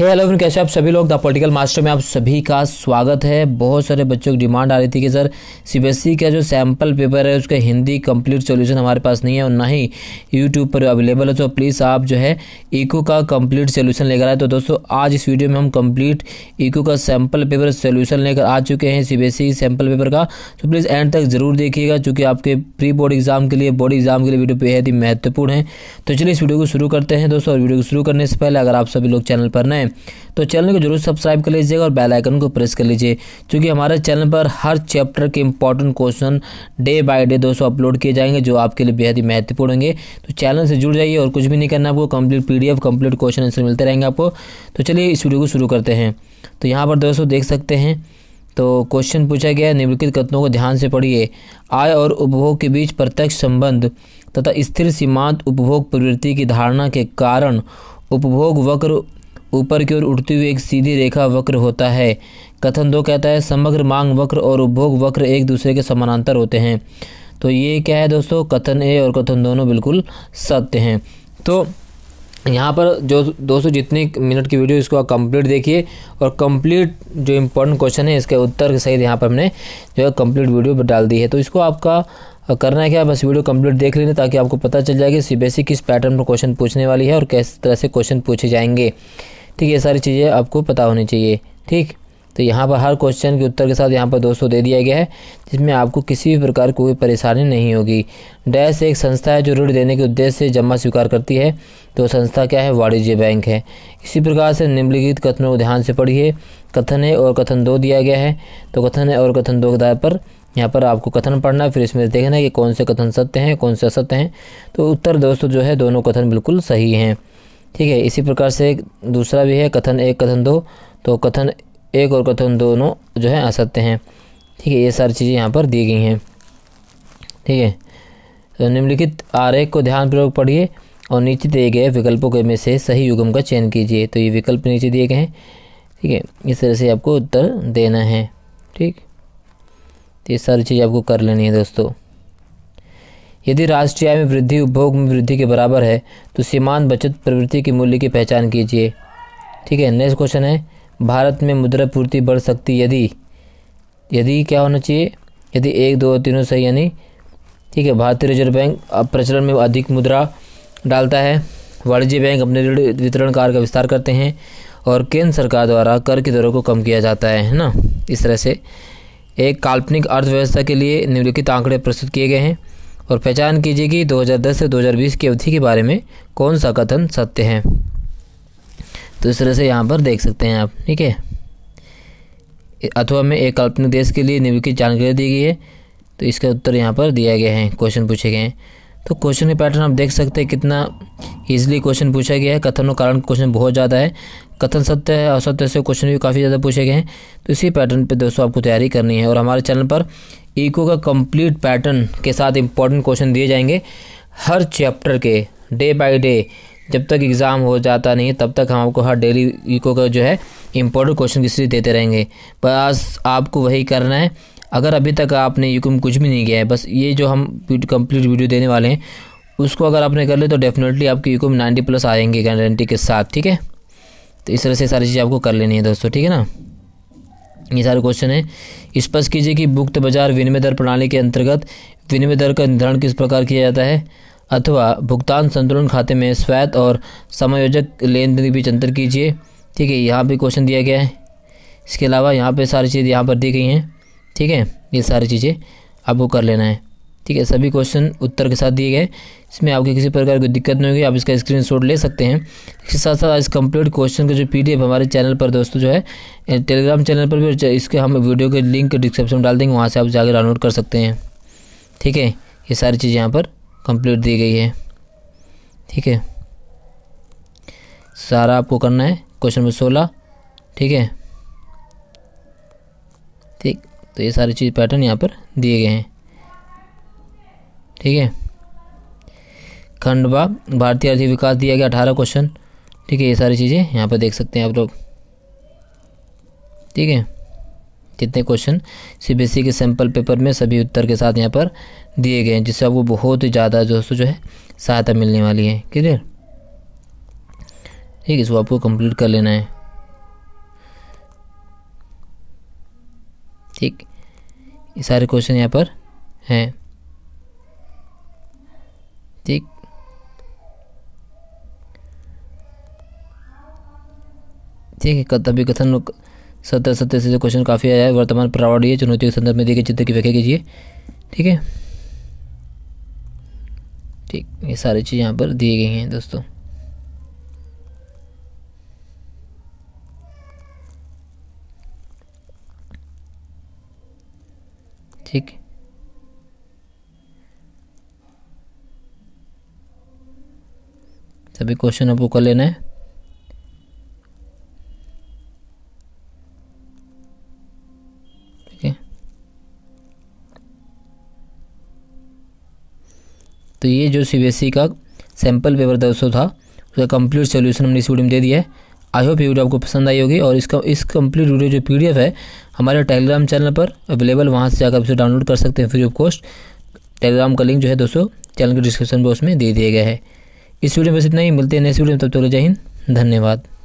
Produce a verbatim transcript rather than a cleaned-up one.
Hello friend, कैसे आप सभी लोग। द पॉलिटिकल मास्टर में आप सभी का स्वागत है। बहुत सारे बच्चों की डिमांड आ रही थी कि सर सीबीएसई का जो सैम्पल पेपर है उसका हिंदी कंप्लीट सॉल्यूशन हमारे पास नहीं है और ना ही यूट्यूब पर अवेलेबल है, तो प्लीज़ आप जो है इको का कंप्लीट सॉल्यूशन लेकर आए। तो दोस्तों आज इस वीडियो में हम कंप्लीट इको का सैम्पल पेपर सोल्यूशन लेकर आ चुके हैं सीबीएसई सैम्पल पेपर का, तो प्लीज़ एंड तक ज़रूर देखिएगा क्योंकि आपके प्री बोर्ड एग्जाम के लिए, बोर्ड एग्जाम के लिए वीडियो बेहद ही महत्वपूर्ण है। तो चलिए इस वीडियो को शुरू करते हैं दोस्तों। और वीडियो को शुरू करने से पहले अगर आप सभी लोग चैनल पर नए तो चैनल को जरूर सब्सक्राइब कर लीजिएगा और बेल आइकन को प्रेस कर लीजिए क्योंकि हमारे चैनल पर हर चैप्टर के important question day by day दोस्तों अपलोड किए जाएंगे जो आपके लिए बेहद ही महत्वपूर्ण होंगे। तो चैनल से जुड़ जाइए और कुछ भी नहीं करना आपको, complete PDF, complete question answer मिलते रहेंगे आपको। तो चलिए इस वीडियो को शुरू करते हैं। तो यहाँ पर दोस्तों देख सकते हैं, तो क्वेश्चन पूछा गया है निम्नलिखित कथनों को ध्यान से पढ़िए। आय और उपभोग के बीच प्रत्यक्ष संबंध तथा स्थिर सीमांत उपभोग प्रवृत्ति की धारणा के कारण उपभोग वक्र ऊपर की ओर उठती हुई एक सीधी रेखा वक्र होता है। कथन दो कहता है समग्र मांग वक्र और उपभोग वक्र एक दूसरे के समानांतर होते हैं। तो ये क्या है दोस्तों, कथन ए और कथन दोनों बिल्कुल सत्य हैं। तो यहाँ पर जो दोस्तों जितने मिनट की वीडियो इसको कंप्लीट देखिए और कंप्लीट जो इम्पोर्टेंट क्वेश्चन है इसके उत्तर के सहित यहाँ पर हमने जो है कंप्लीट वीडियो डाल दी है। तो इसको आपका करना है क्या, बस वीडियो कंप्लीट देख लेना ताकि आपको पता चल जाए कि सीबीएसई किस पैटर्न पर क्वेश्चन पूछने वाली है और किस तरह से क्वेश्चन पूछे जाएंगे। ठीक है, ये सारी चीज़ें आपको पता होनी चाहिए। ठीक, तो यहाँ पर हर क्वेश्चन के उत्तर के साथ यहाँ पर दोस्तों दे दिया गया है जिसमें आपको किसी भी प्रकार कोई परेशानी नहीं होगी। डैश एक संस्था है जो ऋण देने के उद्देश्य से जमा स्वीकार करती है, तो संस्था क्या है, वाणिज्य बैंक है। इसी प्रकार से निम्नलिखित कथनों को ध्यान से पढ़िए। कथन है और कथन दो दिया गया है, तो कथन है और कथन दो के आधार पर यहाँ पर आपको कथन पढ़ना है, फिर इसमें देखना है कि कौन से कथन सत्य हैं कौन से असत्य हैं। तो उत्तर दोस्तों जो है दोनों कथन बिल्कुल सही हैं। ठीक है, इसी प्रकार से दूसरा भी है कथन एक कथन दो, तो कथन एक और कथन दोनों जो है असत्य हैं। ठीक है, ये सारी चीज़ें यहाँ पर दी गई हैं। ठीक है, तो निम्नलिखित आरेख को ध्यानपूर्वक पढ़िए और नीचे दिए गए विकल्पों के में से सही युग्म का चयन कीजिए। तो ये विकल्प नीचे दिए गए हैं। ठीक है, इस तरह से आपको उत्तर देना है। ठीक, तो ये सारी चीज़ आपको कर लेनी है दोस्तों। यदि राष्ट्रीय आय में वृद्धि उपभोग में वृद्धि के बराबर है तो सीमांत बचत प्रवृत्ति के मूल्य की पहचान कीजिए। ठीक है, नेक्स्ट क्वेश्चन है भारत में मुद्रा पूर्ति बढ़ सकती यदि यदि क्या होना चाहिए, यदि एक दो तीनों सही यानी। ठीक है, भारतीय रिजर्व बैंक अब प्रचलन में अधिक मुद्रा डालता है, वाणिज्य बैंक अपने ऋण वितरण कार्य का विस्तार करते हैं और केंद्र सरकार द्वारा कर की दरों को कम किया जाता है, है ना। इस तरह से एक काल्पनिक अर्थव्यवस्था के लिए निम्नलिखित आंकड़े प्रस्तुत किए गए हैं और पहचान कीजिए कि दो हज़ार दस से दो हज़ार बीस की अवधि के बारे में कौन सा कथन सत्य है। तो इस तरह से यहाँ पर देख सकते हैं आप। ठीक है, अथवा में एक काल्पनिक देश के लिए निम्नलिखित जानकारी दी गई है, तो इसका उत्तर यहाँ पर दिया गया है। क्वेश्चन पूछे गए हैं, तो क्वेश्चन के पैटर्न आप देख सकते हैं कितना ईजिली क्वेश्चन पूछा गया है। कथन और कारण क्वेश्चन बहुत ज़्यादा है, कथन सत्य है, असत्य से क्वेश्चन भी काफ़ी ज़्यादा पूछे गए हैं। तो इसी पैटर्न पे दोस्तों आपको तैयारी करनी है और हमारे चैनल पर इको का कंप्लीट पैटर्न के साथ इंपॉर्टेंट क्वेश्चन दिए जाएंगे हर चैप्टर के डे बाय डे, जब तक एग्ज़ाम हो जाता नहीं तब तक हम आपको हर डेली इको का जो है इंपॉर्टेंट क्वेश्चन की सीरीज देते रहेंगे। बस आपको वही करना है। अगर अभी तक आपने इको में कुछ भी नहीं किया है, बस ये जो हम कंप्लीट वीडियो देने वाले हैं उसको अगर आपने कर लिया तो डेफिनेटली आपकी इको में नाइन्टी प्लस आएंगे गारंटी के साथ। ठीक है, तो इस तरह से सारी चीज़ें आपको कर लेनी है दोस्तों। ठीक है ना, ये सारे क्वेश्चन है। स्पष्ट कीजिए कि मुक्त बाजार विनिमय दर प्रणाली के अंतर्गत विनिमय दर का निर्धारण किस प्रकार किया जाता है, अथवा भुगतान संतुलन खाते में स्वायत्त और समायोजक लेन देन के बीच अंतर कीजिए। ठीक है, यहाँ पे क्वेश्चन दिया गया है। इसके अलावा यहाँ पे सारी चीज़ यहाँ पर दी गई हैं। ठीक है, ये सारी चीज़ें आपको कर लेना है। ठीक है, सभी क्वेश्चन उत्तर के साथ दिए गए, इसमें आपकी किसी प्रकार की दिक्कत नहीं होगी, आप इसका स्क्रीनशॉट ले सकते हैं। इसके साथ साथ इस कंप्लीट क्वेश्चन का जो पीडीएफ हमारे चैनल पर दोस्तों जो है टेलीग्राम चैनल पर भी, इसके हम वीडियो के लिंक डिस्क्रिप्शन में डाल देंगे, वहाँ से आप जाकर डाउनलोड कर सकते हैं। ठीक है, ये सारी चीज़ यहाँ पर कंप्लीट दी गई है। ठीक है, सारा आपको करना है क्वेश्चन नंबर सोलह। ठीक है, ठीक, तो ये सारी चीज़ पैटर्न यहाँ पर दिए गए हैं। ठीक है, खंडवा भारतीय आर्थिक विकास दिया गया अठारह क्वेश्चन। ठीक है, ये सारी चीज़ें यहाँ पर देख सकते हैं आप लोग। ठीक है, जितने क्वेश्चन सीबीएसई के सैम्पल पेपर में सभी उत्तर के साथ यहाँ पर दिए गए हैं, जिससे आपको बहुत ही ज़्यादा दोस्तों जो है सहायता मिलने वाली है। क्लियर। ठीक है, इसको आपको कंप्लीट कर लेना है। ठीक, ये सारे क्वेश्चन यहाँ पर हैं। ठीक, ठीक है। तभी कथन सत्तर सत्तर से जो क्वेश्चन काफ़ी आया है, वर्तमान प्रावडीय चुनौतियों के संदर्भ में देखिए चित्र की व्याख्या कीजिए। ठीक है, ठीक, ये सारी चीज़ यहाँ पर दी गई हैं दोस्तों। ठीक, सभी क्वेश्चन आपको कर लेना है। तो ये जो सीबीएसई का सैम्पल पेपर दोस्तों था, उसका कंप्लीट सॉल्यूशन हमने इस वीडियो में दे दिया है। आई होप ये वीडियो आपको पसंद आई होगी, और इसका इस कंप्लीट वीडियो जो पीडीएफ है हमारे टेलीग्राम चैनल पर अवेलेबल, वहाँ से जाकर उसे डाउनलोड कर सकते हैं फ्री ऑफ कॉस्ट। टेलीग्राम का लिंक जो है दोस्तों चैनल के डिस्क्रिप्शन बॉक्स में दे दिया गया है। इस वीडियो में बस इतना ही, मिलते हैं नेक्स्ट वीडियो में, तब तक जय हिंद, धन्यवाद।